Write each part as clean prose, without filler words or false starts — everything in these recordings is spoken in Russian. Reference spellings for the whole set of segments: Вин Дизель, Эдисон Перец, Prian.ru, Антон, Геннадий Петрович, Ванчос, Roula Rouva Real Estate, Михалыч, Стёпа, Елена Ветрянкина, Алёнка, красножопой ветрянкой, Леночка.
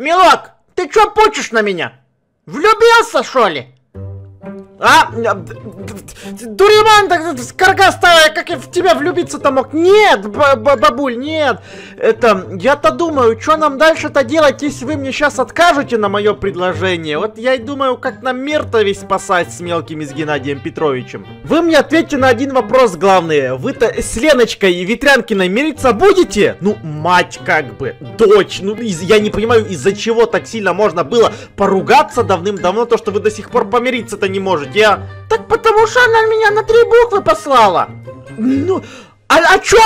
Милок, ты чё пучишь на меня? Влюбился, шо ли? А, дуриман, так карга старая, как я в тебя влюбиться-то мог? Нет, бабуль, нет. Это, я-то думаю, что нам дальше-то делать, если вы мне сейчас откажете на мое предложение? Вот я и думаю, как нам мир-то весь спасать с мелкими, с Геннадием Петровичем. Вы мне ответьте на один вопрос главный. Вы-то с Леночкой и Ветрянкиной мириться будете? Ну, мать как бы, дочь. Ну, я не понимаю, из-за чего так сильно можно было поругаться давным-давно, то, что вы до сих пор помириться-то не можете. Я... Так потому что она меня на 3 буквы послала. Ну, а чё?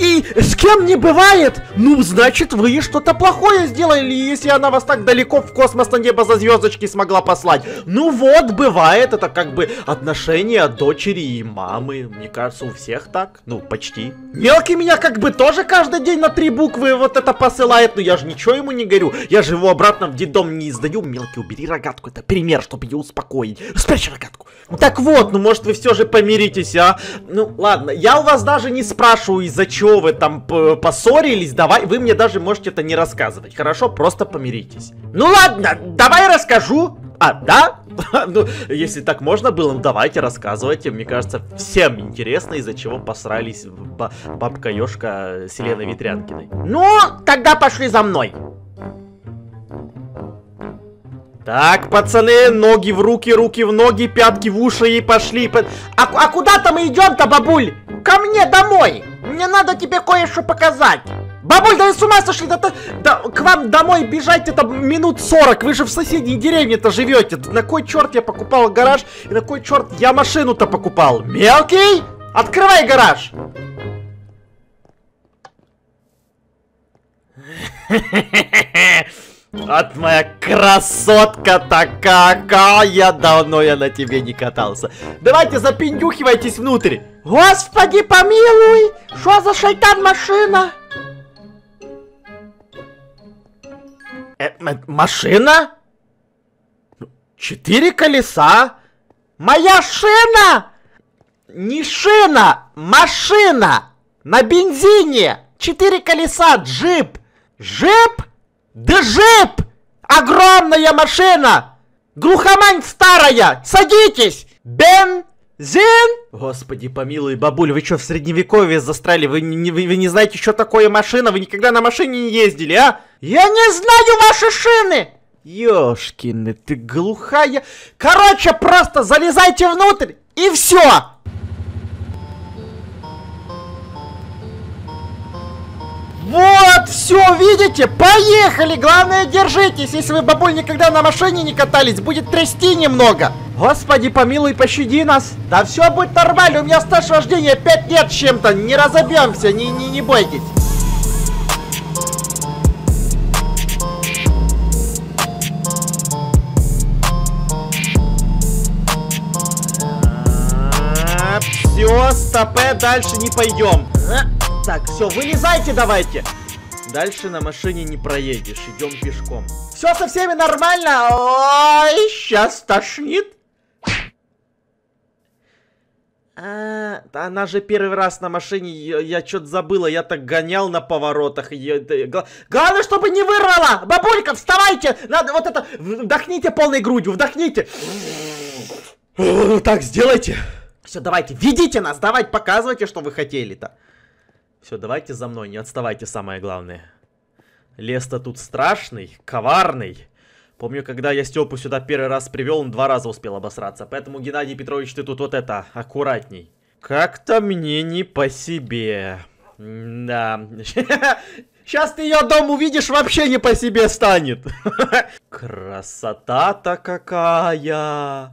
И с кем не бывает? Ну, значит, вы что-то плохое сделали, если она вас так далеко в космос на небо за звездочки смогла послать. Ну вот, бывает, это как бы отношения дочери и мамы. Мне кажется, у всех так. Ну, почти. Мелкий меня как бы тоже каждый день на 3 буквы вот это посылает, но я же ничего ему не горю. Я же его обратно в детдом не издаю. Мелкий, убери рогатку, это пример, чтобы ее успокоить. Спрячь рогатку. Так вот, ну может вы все же помиритесь, а? Ну, ладно, я у вас даже не спрашиваю, из-за чего вы там поссорились, давай, вы мне даже можете это не рассказывать, хорошо? Просто помиритесь. Ну ладно, давай расскажу. А, да? Ну, если так можно было, ну давайте, рассказывайте. Мне кажется, всем интересно, из-за чего посрались бабка-ёшка с Еленой Ветрянкиной. Ну, тогда пошли за мной. Так, пацаны, ноги в руки, руки в ноги, пятки в уши и пошли. А куда-то мы идем-то, бабуль? Ко мне домой. Мне надо тебе кое-что показать. Бабуль, да вы с ума сошли, да к вам домой бежать это минут 40, вы же в соседней деревне-то живете. На кой черт я покупал гараж и на кой черт я машину-то покупал? Мелкий, открывай гараж. Вот моя красотка-то какая! Давно я на тебе не катался. Давайте запиндюхивайтесь внутрь. Господи помилуй! Что за шайтан-машина? Машина? 4 колеса? Моя шина! Не шина! Машина! На бензине! 4 колеса! Джип! Джип? Да джип! Огромная машина! Глухомань старая! Садитесь! Бензин! Господи, помилуй, бабуль, вы что, в средневековье застряли? Вы не знаете, что такое машина? Вы никогда на машине не ездили, а? Я не знаю ваши шины! Ёшкины, ты глухая... Короче, просто залезайте внутрь и все! Вот, все, видите? Поехали! Главное, держитесь! Если вы, бабуль, никогда на машине не катались, будет трясти немного. Господи, помилуй, пощади нас. Да все будет нормально, у меня стаж вождения 5 лет с чем-то. Не разобьемся, не бойтесь. Все, стопэ, дальше не пойдем. Так, все, вылезайте давайте. Дальше на машине не проедешь, идем пешком. Все со всеми нормально? Ой, сейчас тошнит. А, она же первый раз на машине, я что-то забыла, я так гонял на поворотах. Главное, чтобы не вырвало. Бабулька, вставайте, надо вот это, вдохните полной грудью, вдохните. Так, сделайте. Все, давайте, ведите нас, давайте, показывайте, что вы хотели-то. Все, давайте за мной, не отставайте, самое главное. Лес-то тут страшный, коварный. Помню, когда я Стёпу сюда первый раз привел, он 2 раза успел обосраться. Поэтому, Геннадий Петрович, ты тут вот это, аккуратней. Как-то мне не по себе. Да. Сейчас ты ее дом увидишь, вообще не по себе станет. Красота-то какая.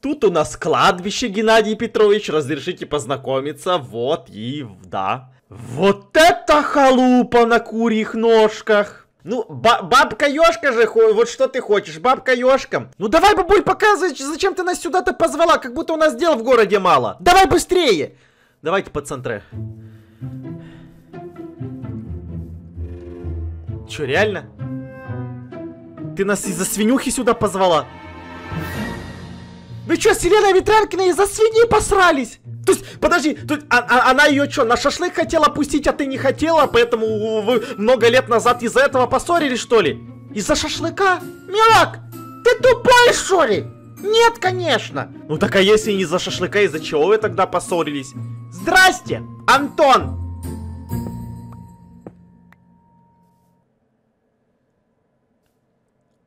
Тут у нас кладбище, Геннадий Петрович, разрешите познакомиться, вот и да. Вот это халупа на курьих ножках. Ну, бабка-ёшка же, вот что ты хочешь, бабка-ёшка. Ну давай, бабуль, показывай, зачем ты нас сюда-то позвала, как будто у нас дел в городе мало. Давай быстрее. Давайте по центре. Чё, реально? Ты нас из-за свинюхи сюда позвала? Вы что, с Еленой Ветрянкиной из-за свиньи посрались? То есть, подожди, то есть, она ее что, на шашлык хотела пустить, а ты не хотела, поэтому вы много лет назад из-за этого поссорились, что ли? Из-за шашлыка? Милак, ты тупой, что ли? Нет, конечно. Ну так а если не из-за шашлыка, из-за чего вы тогда поссорились? Здрасте, Антон.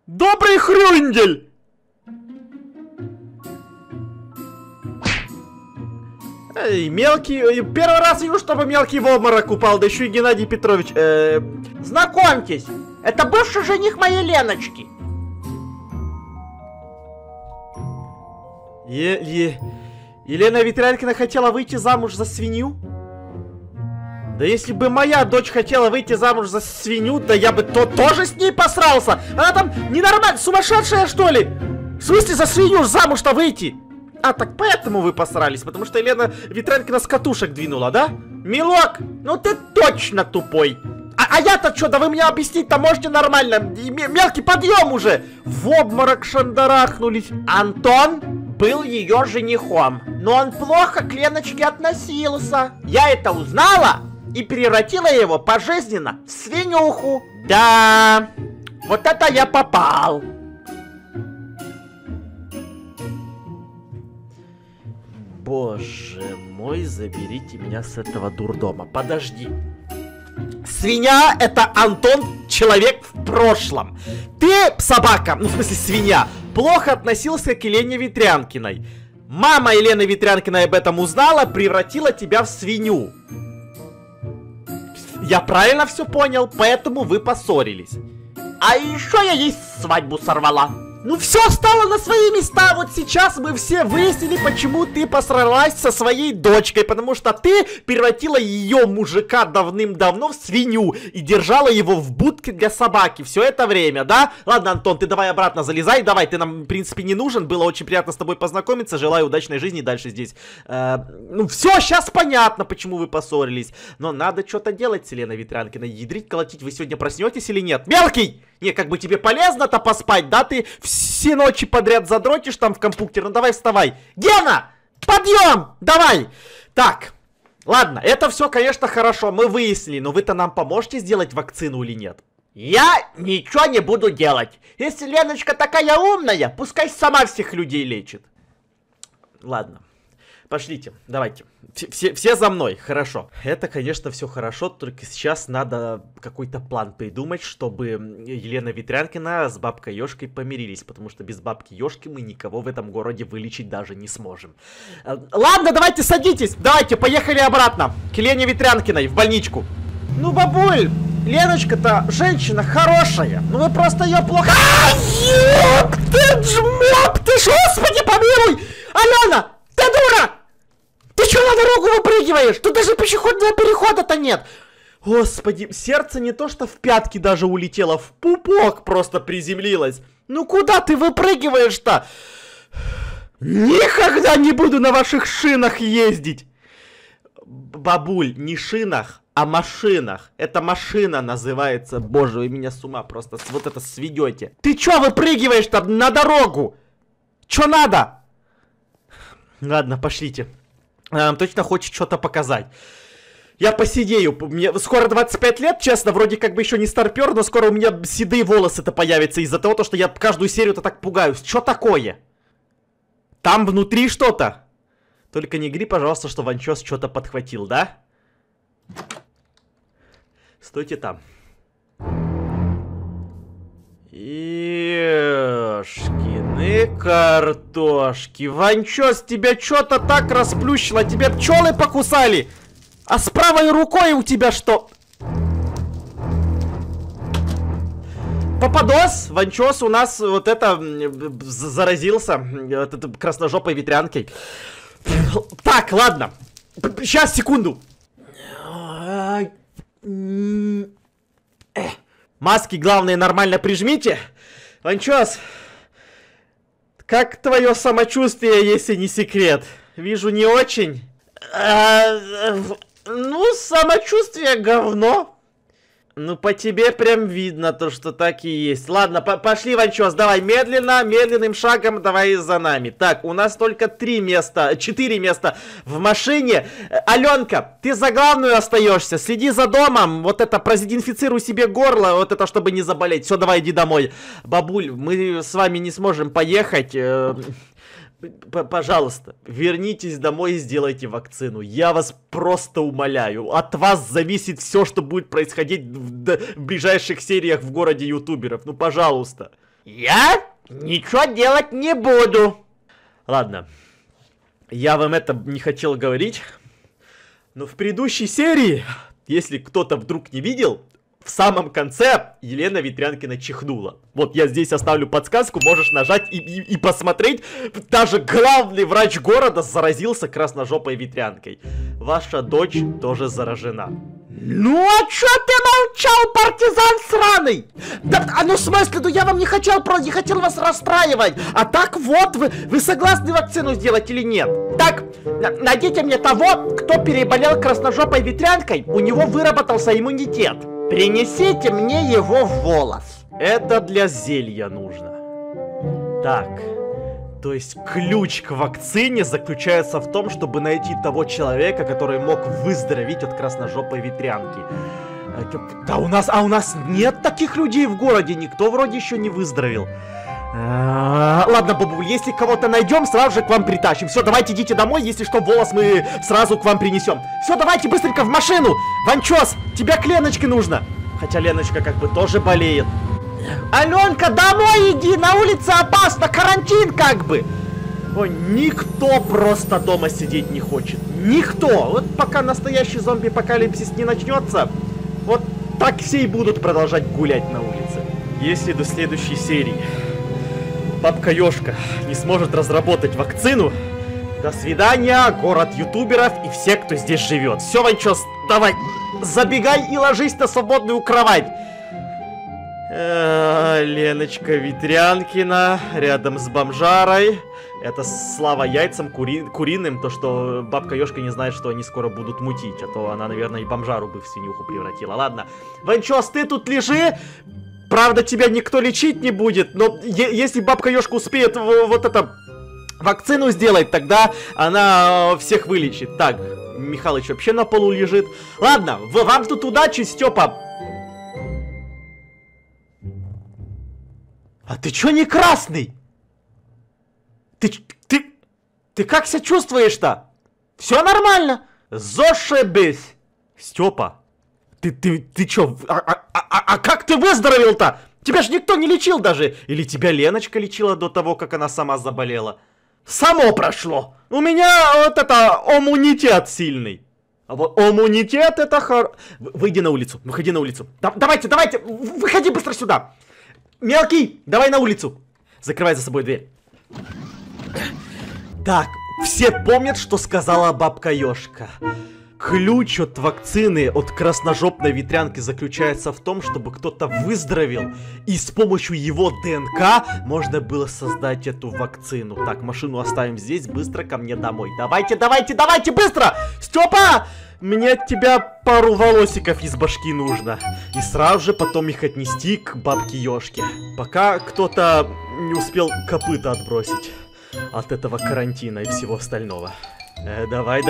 Добрый хрюндель. Эй, мелкий, первый раз вижу, чтобы мелкий в обморок упал, да еще и Геннадий Петрович. Знакомьтесь, это бывший жених моей Леночки. Елена Ветрянкина хотела выйти замуж за свинью? Да если бы моя дочь хотела выйти замуж за свинью, да я бы тоже с ней посрался. Она там ненормальная, сумасшедшая что ли? В смысле за свинью замуж-то выйти? А, так поэтому вы посрались, потому что Елена Ветрянкина с катушек двинула, да? Милок, ну ты точно тупой. А я-то что, да вы мне объяснить-то можете нормально? Мелкий, подъем уже! В обморок шандарахнулись. Антон был ее женихом, но он плохо к Леночке относился. Я это узнала и превратила его пожизненно в свинюху. Да, вот это я попал. Боже мой, заберите меня с этого дурдома. Подожди. Свинья — это Антон, человек в прошлом. Ты, собака, ну в смысле свинья, плохо относился к Елене Ветрянкиной. Мама Елены Ветрянкиной об этом узнала, превратила тебя в свинью. Я правильно все понял, поэтому вы поссорились. А еще я ей свадьбу сорвала. Ну все стало на свои места, вот сейчас мы все выяснили, почему ты посралась со своей дочкой, потому что ты превратила ее мужика давным-давно в свинью и держала его в будке для собаки все это время, да? Ладно, Антон, ты давай обратно залезай, давай, ты нам, в принципе, не нужен, было очень приятно с тобой познакомиться, желаю удачной жизни дальше здесь. Ну все, сейчас понятно, почему вы поссорились, но надо что-то делать с Еленой Ветрянкиной, ядрить, колотить, вы сегодня проснетесь или нет? Мелкий! Не, как бы тебе полезно-то поспать, да? Ты все ночи подряд задротишь там в компьютер. Ну давай вставай. Гена, подъем, давай. Так, ладно, это все, конечно, хорошо. Мы выяснили, но вы-то нам поможете сделать вакцину или нет? Я ничего не буду делать. Если Леночка такая умная, пускай сама всех людей лечит. Ладно. Пошлите, давайте. Все за мной, хорошо. Это, конечно, все хорошо, только сейчас надо какой-то план придумать, чтобы Елена Ветрянкина с бабкой Ёшкой помирились, потому что без бабки Ёшки мы никого в этом городе вылечить даже не сможем. Ладно, давайте садитесь, давайте, поехали обратно к Елене Ветрянкиной в больничку. Ну, бабуль, Леночка-то женщина хорошая, ну вы просто ее плохо... Ёп ты, жмёп ты, господи помилуй! Алена, ты дура! Ты чё на дорогу выпрыгиваешь? Тут даже пешеходного перехода-то нет. Господи, сердце не то что в пятки даже улетело, в пупок просто приземлилось. Ну куда ты выпрыгиваешь-то? Никогда не буду на ваших шинах ездить. Бабуль, не шинах, а машинах. Эта машина называется... Боже, вы меня с ума просто вот это сведете. Ты чё выпрыгиваешь-то на дорогу? Чё надо? Ладно, пошлите. Она нам точно хочет что-то показать. Я посидею. Мне скоро 25 лет, честно. Вроде как бы еще не старпер, но скоро у меня седые волосы-то появятся из-за того, что я каждую серию-то так пугаюсь. Что такое? Там внутри что-то. Только не гри, пожалуйста, что Ванчос что-то подхватил, да? Стойте там. Ёшкины картошки. Ванчос, тебя что-то так расплющило. Тебя пчелы покусали. А с правой рукой у тебя что? Попадос. Ванчос у нас вот это заразился. Вот это красножопой ветрянкой. Так, ладно. Сейчас, секунду. Маски, главное, нормально прижмите. Ванчос, как твое самочувствие, если не секрет? Вижу, не очень. Ну, самочувствие говно. Ну, по тебе прям видно то, что так и есть. Ладно, пошли, Ванчос, давай медленно, медленным шагом, давай за нами. Так, у нас только 4 места в машине. Алёнка, ты за главную остаешься, следи за домом, вот это, продезинфицируй себе горло, вот это, чтобы не заболеть. Все, давай, иди домой. Бабуль, мы с вами не сможем поехать. Пожалуйста, вернитесь домой и сделайте вакцину. Я вас просто умоляю. От вас зависит все, что будет происходить в ближайших сериях в городе ютуберов. Ну, пожалуйста. Я ничего делать не буду. Ладно. Я вам это не хотел говорить. Но в предыдущей серии, если кто-то вдруг не видел, в самом конце Елена Ветрянкина чихнула. Вот я здесь оставлю подсказку, можешь нажать и посмотреть. Даже главный врач города заразился красножопой ветрянкой. Ваша дочь тоже заражена. Ну а чё ты молчал, партизан сраный? Да, ну в смысле, ну я вам не хотел вас расстраивать. А так вот, вы согласны вакцину сделать или нет? Так, найдите мне того, кто переболел красножопой ветрянкой, у него выработался иммунитет. Принесите мне его в волос. Это для зелья нужно. Так, то есть ключ к вакцине заключается в том, чтобы найти того человека, который мог выздороветь от красножопой ветрянки. Да у нас нет таких людей в городе, никто вроде еще не выздоровел. Ладно, бабуль, если кого-то найдем, сразу же к вам притащим. Все, давайте идите домой, если что, волос мы сразу к вам принесем. Все, давайте быстренько в машину. Ванчос, тебя к Леночке нужно. Хотя Леночка как бы тоже болеет. Аленка, домой иди, на улице опасно, карантин как бы. Ой, никто просто дома сидеть не хочет. Никто. Вот пока настоящий зомби-апокалипсис не начнется, вот так все и будут продолжать гулять на улице. Если до следующей серии бабка Ёшка не сможет разработать вакцину, до свидания, город ютуберов и все, кто здесь живет. Все, Ванчос, давай, забегай и ложись на свободную кровать. Леночка Ветрянкина рядом с бомжарой. Это слава яйцам куриным, то что бабка Ёшка не знает, что они скоро будут мутить, а то она, наверное, и бомжару бы в свинюху превратила. Ладно, Ванчос, ты тут лежи. Правда, тебя никто лечить не будет, но если бабка Ёшка успеет вот это вакцину сделать, тогда она всех вылечит. Так, Михалыч вообще на полу лежит. Ладно, вам тут удачи, Стёпа. А ты чё не красный? Ты как себя чувствуешь-то? Всё нормально? Зашибись. Стёпа. Ты чё? А как ты выздоровел-то? Тебя же никто не лечил даже. Или тебя Леночка лечила до того, как она сама заболела? Само прошло. У меня вот это иммунитет сильный. А вот иммунитет это хорошо. Выйди на улицу, выходи на улицу. Давайте, выходи быстро сюда. Мелкий, давай на улицу. Закрывай за собой дверь. Так, все помнят, что сказала бабка Ёшка. Ключ от вакцины от красножопной ветрянки заключается в том, чтобы кто-то выздоровел, и с помощью его ДНК можно было создать эту вакцину. Так, машину оставим здесь, быстро ко мне домой. Давайте, быстро! Стёпа! Мне от тебя пару волосиков из башки нужно. И сразу же потом их отнести к бабке Ёшке, пока кто-то не успел копыта отбросить от этого карантина и всего остального. Давай,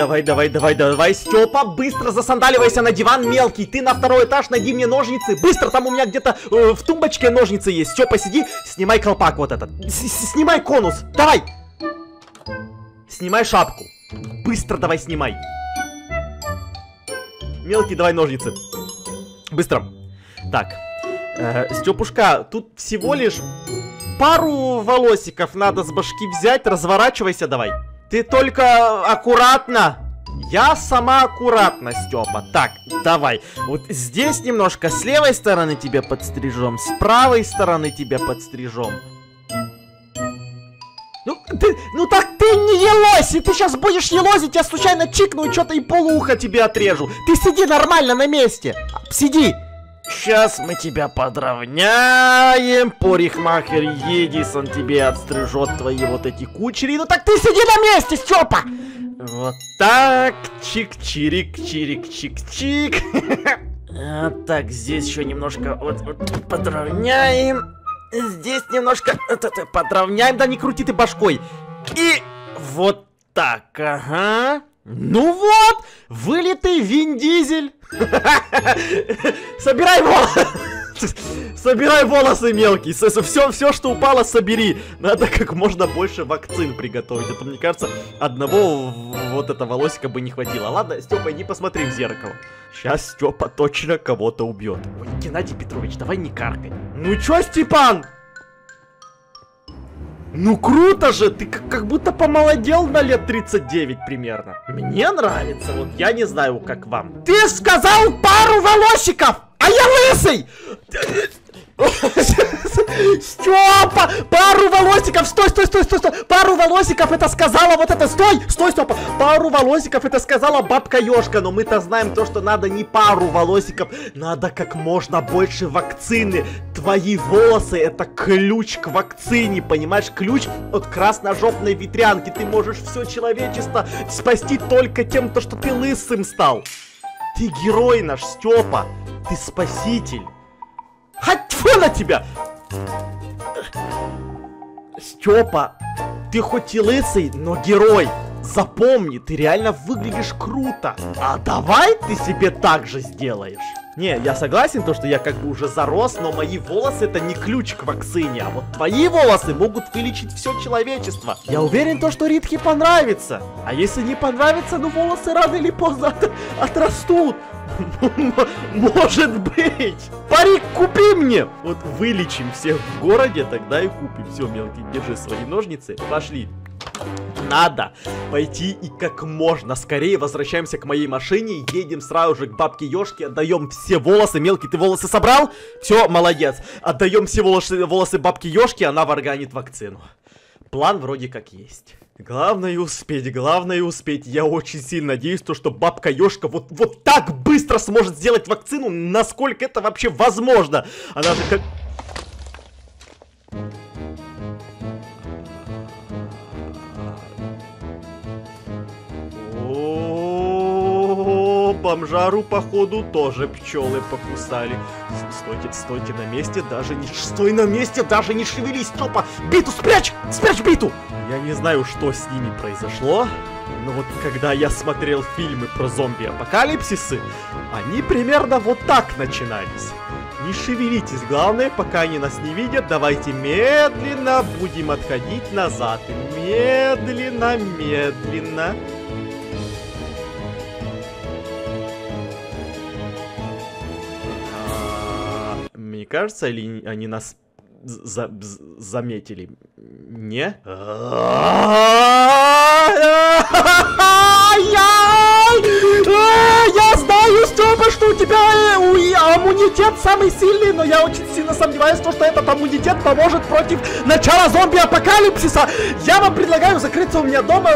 Стёпа, быстро засандаливайся на диван, мелкий. Ты на второй этаж, найди мне ножницы. Быстро, там у меня где-то в тумбочке ножницы есть. Стёпа, сиди, снимай колпак вот этот. Снимай конус, давай. Снимай шапку. Быстро давай снимай. Мелкий, давай ножницы. Быстро. Так, Стёпушка, тут всего лишь пару волосиков надо с башки взять. Разворачивайся давай. Ты только аккуратно. Я сама аккуратно, Стёпа. Так, давай. Вот здесь немножко с левой стороны тебе подстрижем, с правой стороны тебе подстрижем. Ну так ты не елоси, ты сейчас будешь елозить, я случайно чикну и что-то и полуха тебе отрежу. Ты сиди нормально на месте, сиди. Сейчас мы тебя подровняем, парикмахер Едисон тебе отстрижет твои вот эти кучери. Ну так ты сиди на месте, Стёпа! Вот так, чик-чирик-чирик-чик-чик. Так, здесь еще немножко вот подровняем. Здесь немножко подровняем. Да не крути ты башкой. И вот так, ага. Ну вот, вылитый Вин Дизель. Собирай волосы. Собирай волосы, мелкий. Все, что упало, собери. Надо как можно больше вакцин приготовить. А то, мне кажется, одного вот этого волосика бы не хватило. Ладно, Стёпа, иди посмотри в зеркало. Сейчас Стёпа точно кого-то убьет. Ой, Геннадий Петрович, давай не каркай. Ну чё, Степан? Ну круто же, ты как будто помолодел на лет 39 примерно. Мне нравится, вот я не знаю, как вам. Ты сказал пару волосиков, а я лысый! Стёпа, пару волосиков, стой, пару волосиков это сказала вот это, стой, Стёпа, пару волосиков это сказала бабка Ёшка, но мы-то знаем то, что надо не пару волосиков, надо как можно больше вакцины, твои волосы это ключ к вакцине, понимаешь, ключ от красножопной ветрянки, ты можешь все человечество спасти только тем, то, что ты лысым стал, ты герой наш, Стёпа, ты спаситель. Тьфу на тебя! Стёпа, ты хоть и лысый, но герой. Запомни, ты реально выглядишь круто. А давай ты себе так же сделаешь. Не, я согласен, то, что я как бы уже зарос, но мои волосы это не ключ к вакцине. А вот твои волосы могут вылечить все человечество. Я уверен, то, что Ритке понравится. А если не понравится, ну волосы рано или поздно отрастут. Может быть. Парик купи мне. Вот вылечим всех в городе, тогда и купим. Все, мелкий, держи свои ножницы. Пошли. Надо пойти и как можно скорее возвращаемся к моей машине, едем сразу же к бабке Ёшке, отдаем все волосы. Мелкий, ты волосы собрал? Все, молодец. Отдаем все волосы бабке Ёшке, она варганит вакцину. План вроде как есть. Главное успеть, главное успеть. Я очень сильно надеюсь, что бабка Ёшка вот так быстро сможет сделать вакцину, насколько это вообще возможно. Она же как... Бомжару, походу, тоже пчелы покусали. Стойте на месте, даже не шевелись, Стёпа! Биту спрячь! Спрячь биту! Я не знаю, что с ними произошло, но вот когда я смотрел фильмы про зомби-апокалипсисы, они примерно вот так начинались. Не шевелитесь, главное, пока они нас не видят, давайте медленно будем отходить назад. Медленно. Мне кажется, или они нас заметили? Не? Я знаю, Стёпа, что у тебя аммунитет самый сильный, но я очень сильно сомневаюсь, что этот аммунитет поможет против начала зомби-апокалипсиса. Я вам предлагаю закрыться у меня дома,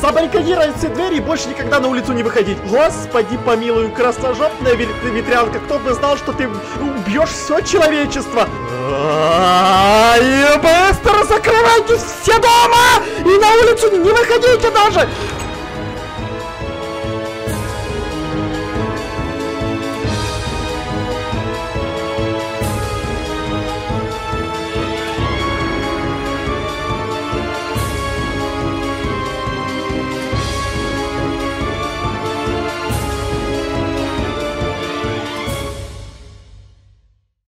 забаррикадировать все двери и больше никогда на улицу не выходить. Господи, помилуй, красножопная ветрянка, кто бы знал, что ты убьешь все человечество. И быстро закрывайтесь все дома и на улицу не выходите даже.